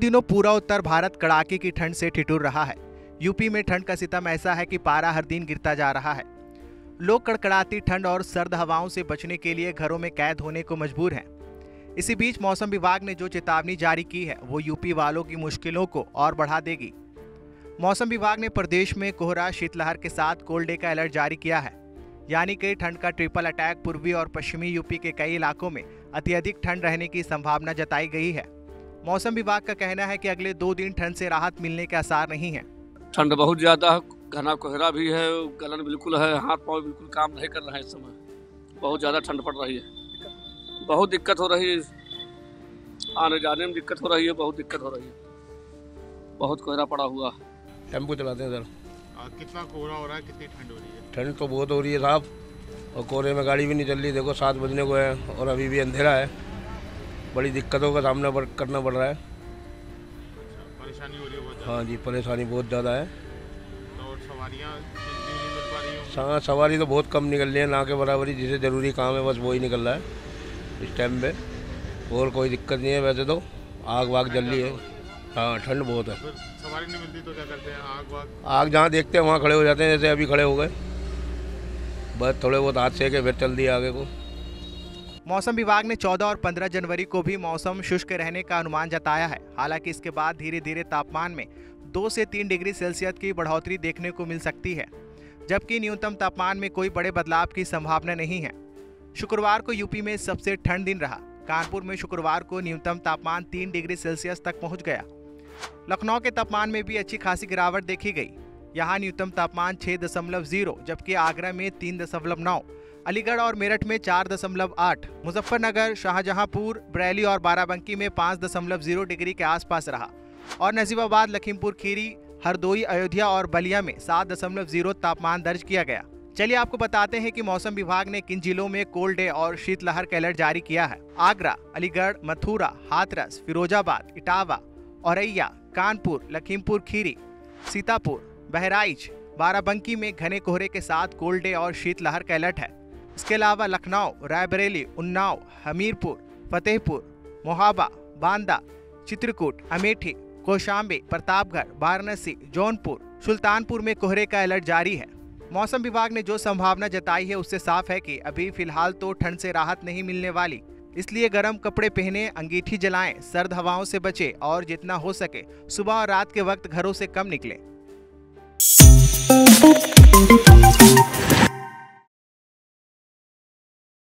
दिनों पूरा उत्तर भारत कड़ाके की ठंड से ठिठुर रहा है। यूपी में ठंड का सितम ऐसा है कि पारा हर दिन गिरता जा रहा है। लोग कड़कड़ाती ठंड और सर्द हवाओं से बचने के लिए घरों में कैद होने को मजबूर हैं। इसी बीच मौसम विभाग ने जो चेतावनी जारी की है वो यूपी वालों की मुश्किलों को और बढ़ा देगी। मौसम विभाग ने प्रदेश में कोहरा, शीतलहर के साथ कोल्ड डे का अलर्ट जारी किया है, यानी कि ठंड का ट्रिपल अटैक पूर्वी और पश्चिमी यूपी के कई इलाकों में अत्यधिक ठंड रहने की संभावना जताई गई है। मौसम विभाग का कहना है कि अगले 2 दिन ठंड से राहत मिलने के आसार नहीं है। ठंड बहुत ज्यादा है, घना कोहरा भी है, गलन बिल्कुल है, हाथ पाँव बिल्कुल काम नहीं कर रहा है। इस समय बहुत ज्यादा ठंड पड़ रही है, बहुत दिक्कत हो रही है, आने जाने में दिक्कत हो रही है, बहुत दिक्कत हो रही है, बहुत कोहरा पड़ा हुआ है। टेम्पो चलाते हैं सर, कितना कोहरा हो रहा है, कितनी ठंड हो रही है? ठंड तो बहुत हो रही है साहब, और कोहरे में गाड़ी भी नहीं चल रही। देखो 7 बजने को है और अभी भी अंधेरा है, बड़ी दिक्कतों का सामना करना पड़ रहा है। परेशानी हो रही है बहुत? हाँ जी, परेशानी बहुत ज़्यादा है। तो सवारियाँ सवारी तो बहुत कम निकल रही है, ना के बराबर ही। जिसे ज़रूरी काम है बस वही निकल रहा है इस टाइम पर, और कोई दिक्कत नहीं है। वैसे तो आग वाग जल रही है। हाँ, ठंड बहुत है। सवारी नहीं मिलती तो क्या करते हैं? आग जहाँ देखते हैं वहाँ खड़े हो जाते हैं, जैसे अभी खड़े हो गए, बस थोड़े बहुत हाथ से के फिर चल दिया आगे को। मौसम विभाग ने 14 और 15 जनवरी को भी मौसम शुष्क रहने का अनुमान जताया है। हालांकि इसके बाद धीरे धीरे तापमान में 2 से 3 डिग्री सेल्सियस की बढ़ोतरी देखने को मिल सकती है, जबकि न्यूनतम तापमान में कोई बड़े बदलाव की संभावना नहीं है। शुक्रवार को यूपी में सबसे ठंड दिन रहा। कानपुर में शुक्रवार को न्यूनतम तापमान 3 डिग्री सेल्सियस तक पहुँच गया। लखनऊ के तापमान में भी अच्छी खासी गिरावट देखी गई। यहाँ न्यूनतम तापमान 6.0 जबकि आगरा में 3.9, अलीगढ़ और मेरठ में 4.8, मुज़फ़्फ़रनगर, शाहजहांपुर, बरेली और बाराबंकी में 5.0 डिग्री के आसपास रहा और नजीबाबाद, लखीमपुरखीरी, हरदोई, अयोध्या और बलिया में 7.0 तापमान दर्ज किया गया। चलिए आपको बताते हैं कि मौसम विभाग ने किन जिलों में कोल्ड डे और शीतलहर का अलर्ट जारी किया है। आगरा, अलीगढ़, मथुरा, हाथरस, फ़िरोज़ाबाद, इटावा, औरैया, कानपुर, लखीमपुरखीरी, सीतापुर, बहराइच, बाराबंकी में घने कोहरे के साथ कोल्ड डे और शीतलहर का अलर्ट है। इसके अलावा लखनऊ, रायबरेली, उन्नाव, हमीरपुर, फ़तेहपु, मोहाबा, बांदा, चित्रकूट, अमेठी, कौशाम्बी, प्रतापगढ़, वाराणसी, जौनपुर, सुल्तानपुर में कोहरे का अलर्ट जारी है। मौसम विभाग ने जो संभावना जताई है उससे साफ है कि अभी फिलहाल तो ठंड से राहत नहीं मिलने वाली, इसलिए गर्म कपड़े पहने, अंगीठी जलाएं, सर्द हवाओं से बचें और जितना हो सके सुबह और रात के वक्त घरों से कम निकलें।